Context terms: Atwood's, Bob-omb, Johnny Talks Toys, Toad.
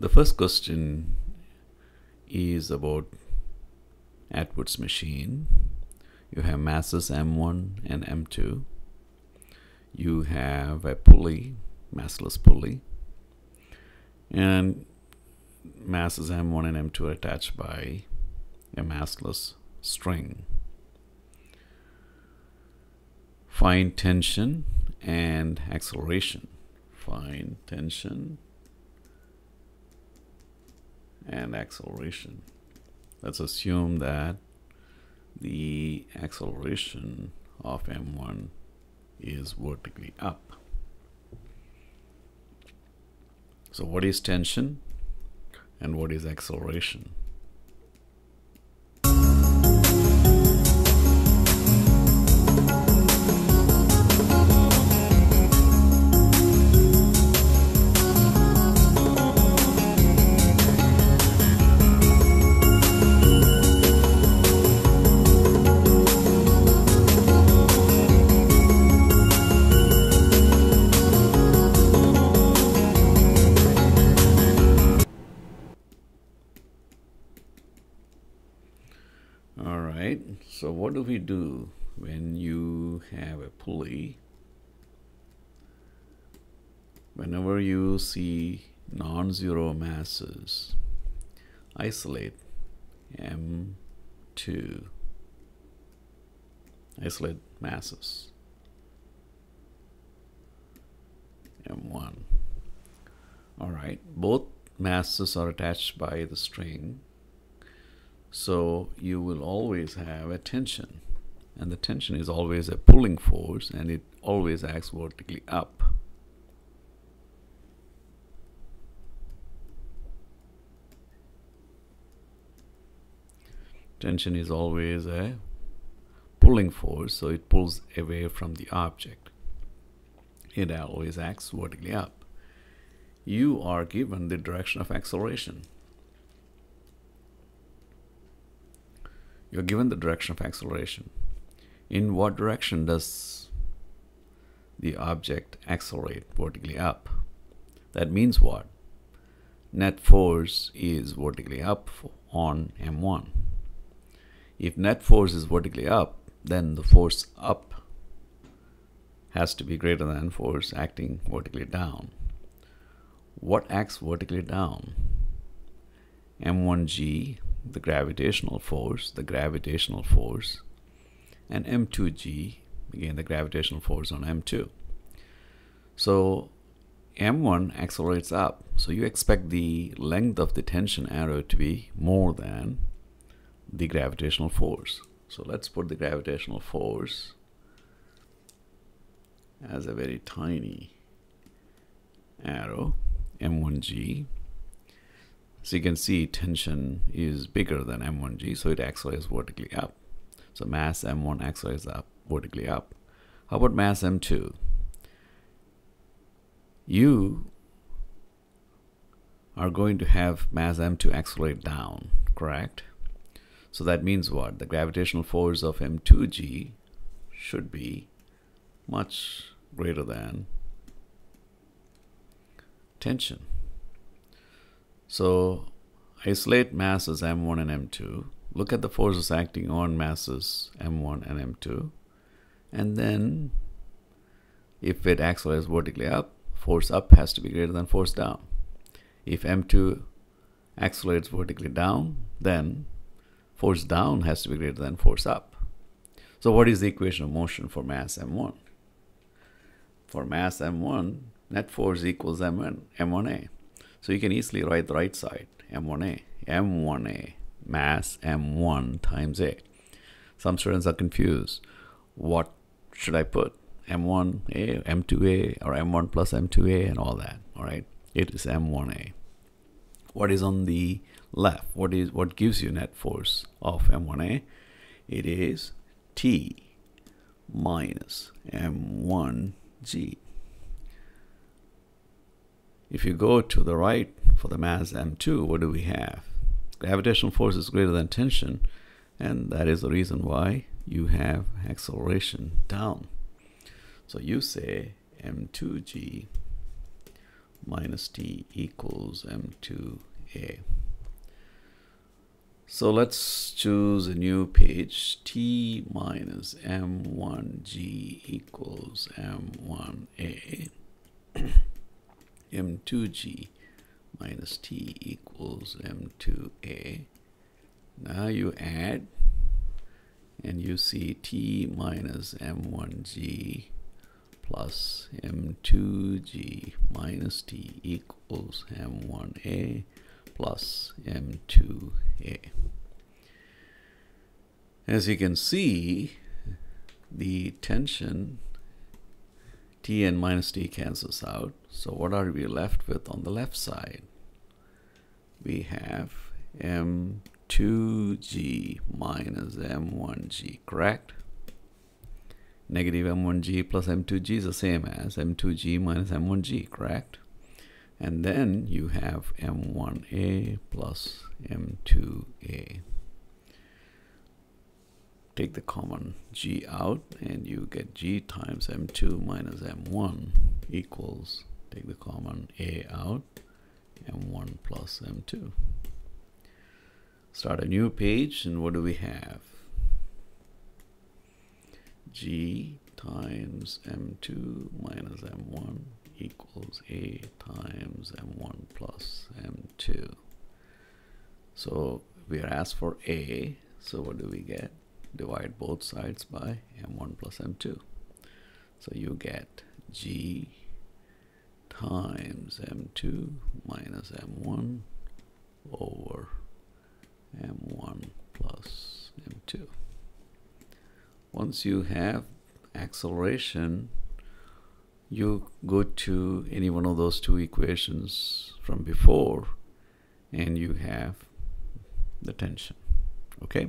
The first question is about Atwood's machine. You have masses M1 and M2. You have a pulley, massless pulley, and masses M1 and M2 are attached by a massless string. Find tension and acceleration. Find tension and acceleration. Let's assume that the acceleration of M1 is vertically up. So what is tension and what is acceleration? Alright, so what do we do when you have a pulley? Whenever you see non-zero masses, isolate M2. Isolate masses. M1. Alright, both masses are attached by the string. So you will always have a tension, and the tension is always a pulling force, and it always acts vertically up. Tension is always a pulling force, so it pulls away from the object. It always acts vertically up. You are given the direction of acceleration. You're given the direction of acceleration. In what direction does the object accelerate vertically up? That means what? Net force is vertically up on M1. If net force is vertically up, then the force up has to be greater than force acting vertically down. What acts vertically down? M1G, the gravitational force, and M2G, again the gravitational force on M2. So M1 accelerates up, so you expect the length of the tension arrow to be more than the gravitational force. So let's put the gravitational force as a very tiny arrow, M1G. So you can see tension is bigger than M1G, so it accelerates vertically up. So mass M1 accelerates up, vertically up. How about mass M2? You are going to have mass M2 accelerate down, correct? So that means what? The gravitational force of M2G should be much greater than tension. So isolate masses M1 and M2, look at the forces acting on masses M1 and M2, and then if it accelerates vertically up, force up has to be greater than force down. If M2 accelerates vertically down, then force down has to be greater than force up. So what is the equation of motion for mass M1? For mass M1, net force equals M1A. So you can easily write the right side, M1A, mass M1 times A. Some students are confused. What should I put? M1A, M2A, or M1 plus M2A and all that, all right? It is M1A. What is on the left? What gives you net force of M1A? It is T minus M1G. If you go to the right for the mass M2, what do we have? Gravitational force is greater than tension, and that is the reason why you have acceleration down. So you say M2G minus t equals m2a. So let's choose a new page. T minus m1g equals m1a. m2g minus t equals m2a. Now you add and you see t minus m1g plus m2g minus t equals m1a plus m2a. As you can see, the tension, t and minus t cancels out. So what are we left with on the left side? We have m2g minus m1g, correct? Negative m1g plus m2g is the same as m2g minus m1g, correct? And then you have m1a plus m2a. Take the common g out and you get g times m2 minus m1 equals, take the common a out, m1 plus m2. Start a new page, and what do we have? G times m2 minus m1 equals a times m1 plus m2. So we are asked for a, so what do we get? Divide both sides by m1 plus m2. So you get g times m2 minus m1 over m1 plus m2. Once you have acceleration, you go to any one of those two equations from before and you have the tension. Okay?